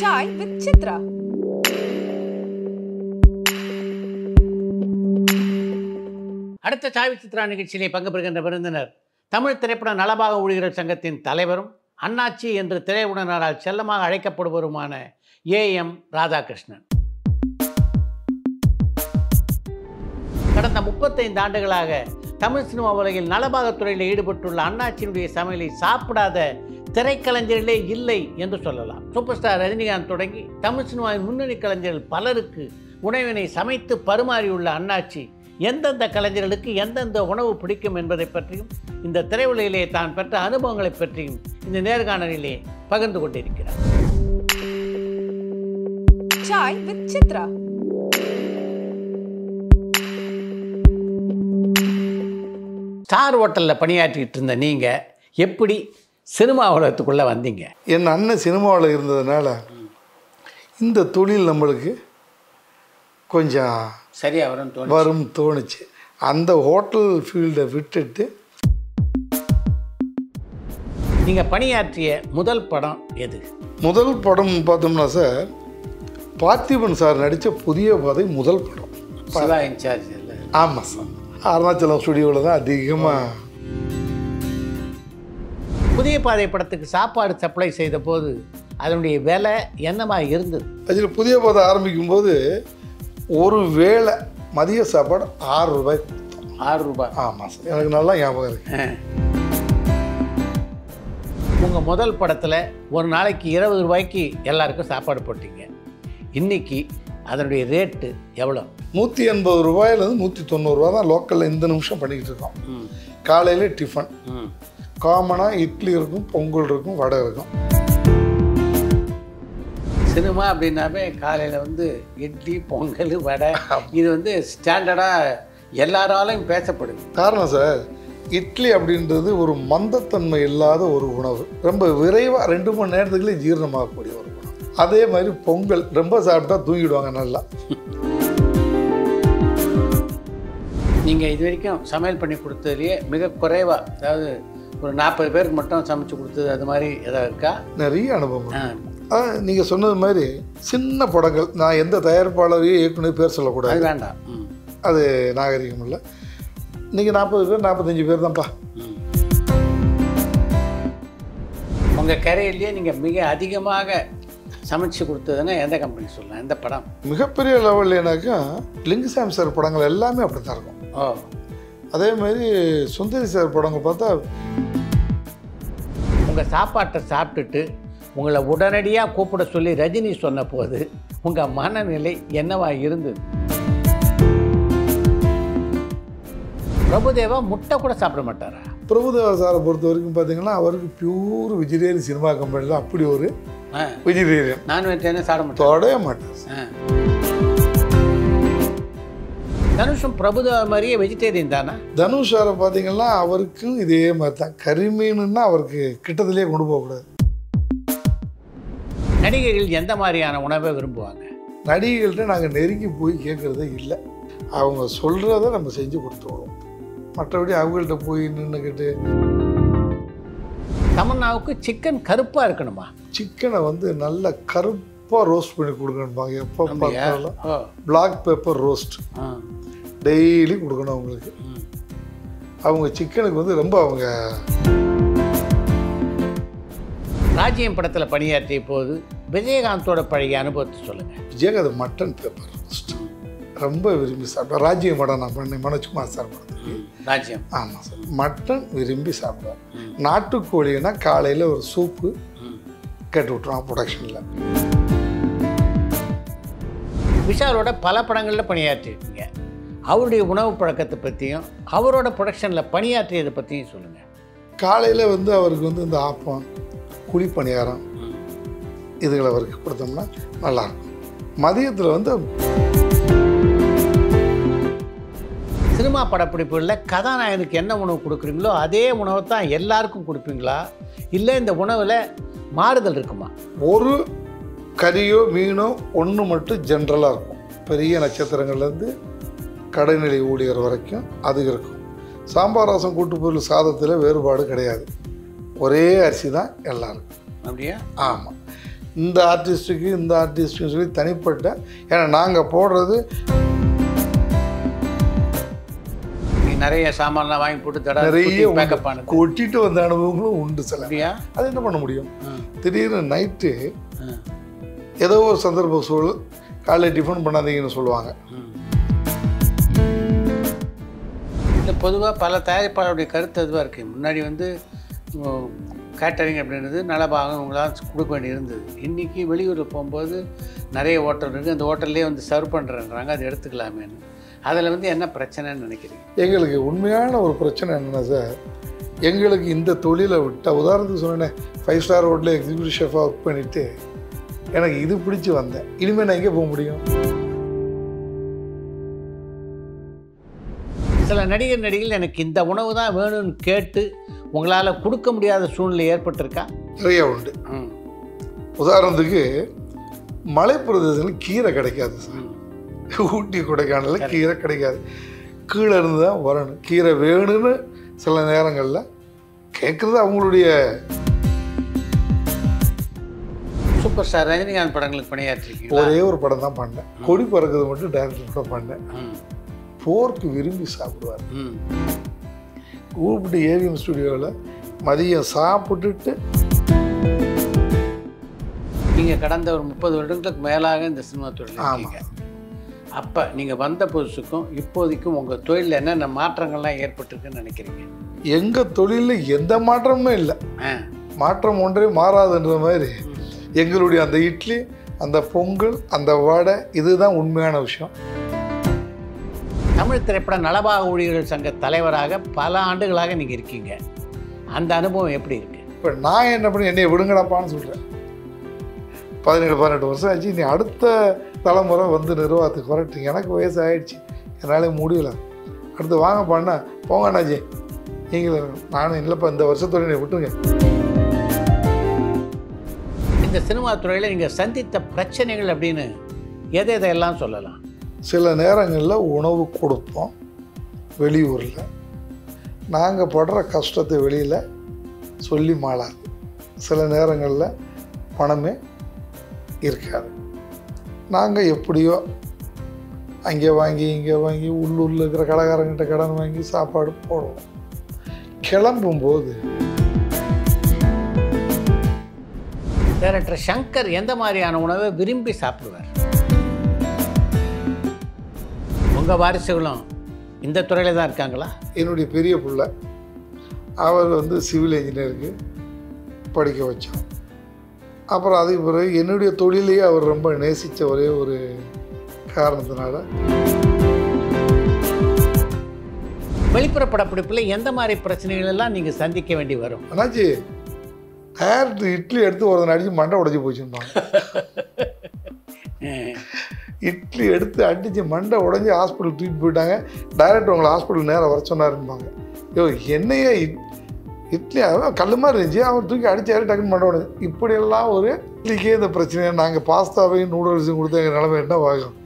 Chai with Chithra. அடுத்த Sai with Chitra நிகழ்ச்சியிலே பங்கு பெறுகின்ற விருந்தினர் தமிழ் திரைப்பட நலபாக ஊழியர் சங்கத்தின் தலைவரும் அண்ணாச்சி என்று திரையுடனாரால் செல்லமாக அழைக்கப்படுபவருமான ஏ.எம். ராதாகிருஷ்ணன். கடந்த 35 ஆண்டுகளாக தமிழ் சினிமா உலகில் நலபாகத் துறையில் ஈடுபட்டுள்ள அண்ணாச்சியினுடைய சமையலை சாப்பிடாத திரைக்கலைஞர்களே இல்லை என்று சொல்லலாம். சூப்பர் ஸ்டார் ரஜினிகாந்த் தொடங்கி தமிழ் சினிமாவின் முன்னணி கலைஞர்கள் பலருக்கு உணவினை சமைத்து பரிமாறியுள்ள அண்ணாச்சி எந்தெந்த கலைஞர்களுக்கு எந்தெந்த உணவு பிடிக்கும் என்பதை பற்றியும் இந்த திரையுலகிலே தான் பெற்ற அனுபவங்களை பற்றியும் இந்த நேர்காணலிலே பகிர்ந்து கொண்டிருக்கிறார். சாய் வித் சித்ரா. ஸ்டார் ஹோட்டலில் பணியாற்றிட்டு இருந்த நீங்கள் எப்படி சினிமா உலகத்துக்குள்ளே வந்தீங்க? என் அண்ணன் சினிமாவில் இருந்ததுனால இந்த தொழில் நம்மளுக்கு கொஞ்சம் சரியாக வரும் தோணுச்சு. அந்த ஹோட்டல் ஃபீல்டை விட்டுட்டு நீங்கள் பணியாற்றிய முதல் படம் எது? முதல் படம் பார்த்தோம்னா சார், பார்த்திபன் சார் நடித்த புதிய பாதை முதல் படம். பலா இன்சார்ஜ் இல்லை? ஆமாம் சார், அருணாச்சலம் ஸ்டுடியோவில் தான் அதிகமாக. புதிய பாதை படத்துக்கு சாப்பாடு சப்ளை செய்த போது அதனுடைய வேலை என்னமா இருந்தது? அதில் புதிய பாதை ஆரம்பிக்கும் போது ஒரு வேளை மதிய சாப்பாடு ₹6. ₹6? ஆமாம் சார், எனக்கு நல்லா ஞாபகம் இருக்குது. உங்கள் முதல் படத்தில் ஒரு நாளைக்கு ₹20 எல்லாருக்கும் சாப்பாடு போட்டீங்க. இன்றைக்கி அதனுடைய ரேட்டு எவ்வளோ? ₹180 ₹190 தான் லோக்கலில் இந்த நிமிஷம் பண்ணிக்கிட்டு இருக்கோம். காலையில் டிஃபன் காமனாக இட்லி இருக்கும், பொங்கல் இருக்கும், வடை இருக்கும். சினிமா அப்படின்னாவே காலையில் இட்லி, பொங்கல், வடை, இது ஸ்டாண்டர்டாக எல்லாராலையும் பேசப்படுது. காரணம் சார், இட்லி அப்படின்றது ஒரு மந்தத்தன்மை இல்லாத ஒரு உணவு, ரொம்ப விரைவாக 2 மணி நேரத்துக்குள்ளே ஜீரணமாகக்கூடிய ஒரு உணவு. அதே மாதிரி பொங்கல் ரொம்ப சாப்பிட்டா தூங்கிடுவாங்க. நல்லா நீங்கள் இது வரைக்கும் சமையல் பண்ணி கொடுத்ததுலேயே மிக குறைவாக, அதாவது ஒரு 40 பேருக்கு மட்டும் சமைச்சு கொடுத்தது, அது மாதிரி எதாவது இருக்கா? நிறைய அனுபவம். நீங்கள் சொன்னது மாதிரி சின்ன படங்கள், நான் எந்த தயாரிப்பாளரையும் ஏற்கனவே பேர் சொல்லக்கூடாது, வேண்டாம், அது நாகரிகம் இல்லை. இன்றைக்கி 40 பேர் 45 பேர் தான்ப்பா. உங்கள் கரையிலேயே நீங்கள் மிக அதிகமாக சமைச்சு கொடுத்ததுன்னா எந்த கம்பெனி சொல்லலாம், எந்த படம்? மிகப்பெரிய லெவல்னாக்கா லிங்குசாமி சார் படங்கள் எல்லாமே அப்படி தான் இருக்கும். ஓ, அதே மாதிரி சுந்தரி சார் படங்கள் பார்த்தா. உங்கள் சாப்பாட்டை சாப்பிட்டுட்டு உங்களை உடனடியாக கூப்பிட சொல்லி ரஜினி சொன்ன போது உங்கள் மனநிலை என்னவா இருந்தது? பிரபுதேவா முட்டை கூட சாப்பிட மாட்டாரா? பிரபுதேவா சாரை பொறுத்த வரைக்கும் பார்த்தீங்கன்னா அவருக்கு பியூர் வெஜிடேரியன். சினிமா கம்பெனியில் அப்படி ஒரு வெஜிடேரியன், நான்வெஜ் சாப்பிட மாட்டார். தனுஷும் பிரபுதேவா மாதிரியே வெஜிடேரியன் தானே? தனுஷ் சாரை பார்த்தீங்கன்னா அவருக்கும் இதே மாதிரி தான். கறிமீனுன்னா அவருக்கு கிட்டத்திலே கொண்டு போகக்கூடாது. நடிகைகள் எந்த மாதிரியான உணவை விரும்புவாங்க? நடிகைகள்கிட்ட நாங்கள் நெருங்கி போய் கேட்குறதே இல்லை, அவங்க சொல்கிறத நம்ம செஞ்சு கொடுத்துருவோம். மற்றபடி அவங்கள்ட்ட போய் நின்றுக்கிட்டு. தமன்னாவுக்கு சிக்கன் கருப்பாக இருக்கணுமா? சிக்கனை நல்ல கருப்பாக ரோஸ்ட் பண்ணி கொடுக்கணும்பாங்க. எப்போ பார்த்தாலும் பிளாக் பேப்பர் ரோஸ்ட் டெய்லி கொடுக்கணும் அவங்களுக்கு. அவங்க சிக்கனுக்கு ரொம்ப அவங்க. ராஜ்யம் படத்தில் பணியாற்றிய போது விஜயகாந்தோட பழைய அனுபவத்தை சொல்லுங்கள். விஜயகாந்த் மட்டன் பேப்பர் ரொம்ப விரும்பி சாப்பிடுவேன். ராஜ்யம் படம் நான் பண்ணேன், மனோஜ்குமார் சார் படத்துக்கு ராஜ்யம். ஆமாம் சார், மட்டன் விரும்பி சாப்பிடுவேன். நாட்டுக்கோழின்னா காலையில் ஒரு சூப்பு கேட்டு விட்டுருவான் ப்ரொடக்ஷனில். விஷாலோட பல படங்களில் பணியாற்றிருக்கீங்க. அவருடைய உணவு பழக்கத்தை பற்றியும் அவரோட ப்ரொடக்ஷனில் பணியாற்றியதை பற்றியும் சொல்லுங்கள். காலையில் அவருக்கு இந்த ஆப்பம், குழி பணியாரம், இதுகளை அவருக்கு கொடுத்தோம்னா நல்லாயிருக்கும். மதியத்தில் சினிமா படப்பிடிப்புகளில் கதாநாயகனுக்கு என்ன உணவு கொடுக்குறீங்களோ அதே உணவை தான் எல்லாருக்கும் கொடுப்பீங்களா, இல்லை இந்த உணவில் மாறுதல் இருக்குமா? ஒரு கறியோ மீனோ ஒன்று மட்டும் ஜென்ரலாக இருக்கும். பெரிய நட்சத்திரங்கள்லேருந்து கடைநிலை ஊழியர் வரைக்கும் அது இருக்கும். சாம்பார் ரசம் கூட்டு பொருள் சாதத்தில் வேறுபாடு கிடையாது, ஒரே அரிசி தான் எல்லாருக்கும். அப்படியா? ஆமாம். இந்த ஆர்டிஸ்ட்டுன்னு சொல்லி தனிப்பட்ட ஏன்னா நாங்கள் போடுறது நிறைய சாமான்லாம் வாங்கி போட்டு தடவை நிறைய மேக்கப் ஆனது கொட்டிட்டு வந்த அனுபவங்களும் உண்டு சில. அது என்ன பண்ண முடியும், திடீர்னு நைட்டு ஏதோ ஒரு சந்தர்ப்ப சூழல் காலையில் டிஃபன் பண்ணாதீங்கன்னு சொல்லுவாங்க. இதில் பொதுவாக பல தயாரிப்பாளருடைய கருத்து அதுவாக இருக்குது. முன்னாடி கேட்டரிங் அப்படின்றது நல்ல பாகம் உங்களால் கொடுக்க வேண்டி இருந்தது. இன்றைக்கி வெளியூரில் போகும்போது நிறைய ஹோட்டல் இருக்குது, அந்த ஹோட்டல்லே சர்வ் பண்ணுறேன்றாங்க, அது எடுத்துக்கலாமேன்னு. அதில் என்ன பிரச்சனைன்னு நினைக்கிறீங்க? எங்களுக்கு உண்மையான ஒரு பிரச்சனை என்னென்னா சார், எங்களுக்கு இந்த தொழிலை விட்டால், உதாரணத்துக்கு சொன்னேன் 5 ஸ்டார் ஹோட்டலில் எக்ஸிக்யூட்டிவ் ஷெஃபாக ஒர்க் பண்ணிவிட்டு எனக்கு இது பிடிச்சி வந்தேன், இனிமேல் நான் எங்கே போக முடியும்? சில நடிகர் நடிகைகள் எனக்கு இந்த உணவு தான் வேணும்னு கேட்டு உங்களால் கொடுக்க முடியாத சூழ்நிலை ஏற்பட்டிருக்கா? நிறையா உண்டு. உதாரணத்துக்கு மலைப்பிரதேசத்தில் கீரை கிடைக்காது சார், ஊட்டி கொடைக்கானலில் கீரை கிடைக்காது, கீழே இருந்து தான் வரணும். கீரை வேணும்னு சில நேரங்களில் கேட்குறது அவங்களுடைய. சூப்பர் ஸ்டார் ரஜினிகாந்த் படங்களுக்கு பணியாற்றிருக்கீங்க. ஒரே ஒரு படம் தான் பண்ணேன், கொடி பறக்கிறது மட்டும் டைரக்டர் கூட பண்ணேன். போர்க்கு விரும்பி சாப்பிடுவார். கூப்பிட்டு ஏவிஎம் ஸ்டுடியோவில் மதியம் சாப்பிட்டுட்டு. நீங்கள் கடந்த ஒரு 30 வருடங்களுக்கு மேலாக இந்த சினிமா தொழில் இருக்கீங்க. அப்போ நீங்கள் வந்த புதுசுக்கும் இப்போதைக்கும் உங்கள் தொழிலில் என்னென்ன மாற்றங்கள்லாம் ஏற்பட்டிருக்குன்னு நினைக்கிறீங்க? எங்கள் தொழிலில் எந்த மாற்றமுமே இல்லை, மாற்றம் ஒன்றே மாறாதுன்ற மாதிரி. எங்களுடைய அந்த இட்லி, அந்த பொங்கல், அந்த வடை, இதுதான் உண்மையான விஷயம். தமிழ் திரைப்பட நலபாக ஊழியர்கள் சங்க தலைவராக பல ஆண்டுகளாக நீங்கள் இருக்கீங்க, அந்த அனுபவம் எப்படி இருக்கு? இப்போ நான் என்ன பண்ணி என்னை விடுங்கடாப்பான்னு சொல்கிறேன். 17-18 வருஷம் ஆச்சு, நீ அடுத்த தலைமுறை நிர்வாகத்துக்கு வரட்டு, எனக்கு வயசு ஆகிடுச்சு, என்னால் முடியலை, அடுத்து வாங்க பண்ண போங்க அண்ணாச்சி நீங்களும் நானும் இல்லைப்பா, இந்த வருஷத்தோடு என்னை விட்டுங்க. இந்த சினிமா துறையில் நீங்கள் சந்தித்த பிரச்சனைகள் அப்படின்னு எதை எதையெல்லாம் சொல்லலாம்? சில நேரங்களில் உணவு கொடுப்போம் வெளியூரில், நாங்கள் படுற கஷ்டத்தை வெளியில் சொல்லி மாளாது, சில நேரங்களில் பணமே இருக்காது, நாங்கள் எப்படியோ அங்கே வாங்கி இங்கே வாங்கி உள்ளூரில் இருக்கிற கடைக்காரங்கிட்ட கடன் வாங்கி சாப்பாடு போடுவோம். கிளம்பும்போது டைரக்டர் சங்கர் எந்த மாதிரியான உணவை விரும்பி சாப்பிடுவார்? உங்கள் வாரிசுகளும் இந்த துறையில் தான் இருக்காங்களா? என்னுடைய பெரிய பிள்ளை அவர் சிவில் இன்ஜினியருக்கு படிக்க வச்சான். அப்புறம் அதுக்கு பிறகு என்னுடைய தொழிலையே அவர் ரொம்ப நேசித்த ஒரே ஒரு காரணத்தினால. வெளிப்புற படப்பிடிப்பில் எந்த மாதிரி பிரச்சனைகள் எல்லாம் நீங்கள் சந்திக்க வேண்டி வரும்? அண்ணாச்சி டேரக்டர் இட்லி எடுத்து ஒரு அடிச்சு மண்டை உடச்சி போச்சுருப்பாங்க, இட்லி எடுத்து அடித்து மண்டை உடஞ்சி ஹாஸ்பிட்டல் தூக்கிட்டு போயிட்டாங்க, டைரக்டர் உங்களை ஹாஸ்பிட்டல் நேராக வர சொன்னாருப்பாங்க. யோ என்னையே இட்லி அதான் கல் மாதிரி இருந்துச்சு, அவர் தூக்கி அடித்தாரு டக்குன்னு மண்டை உடஞ்சி. இப்படியெல்லாம் ஒரு இட்லிக்கே இந்த பிரச்சனை. நாங்கள் பாஸ்தாவையும் நூடுல்ஸையும் கொடுத்த எங்கள் நிலைமை என்ன ஆகும்?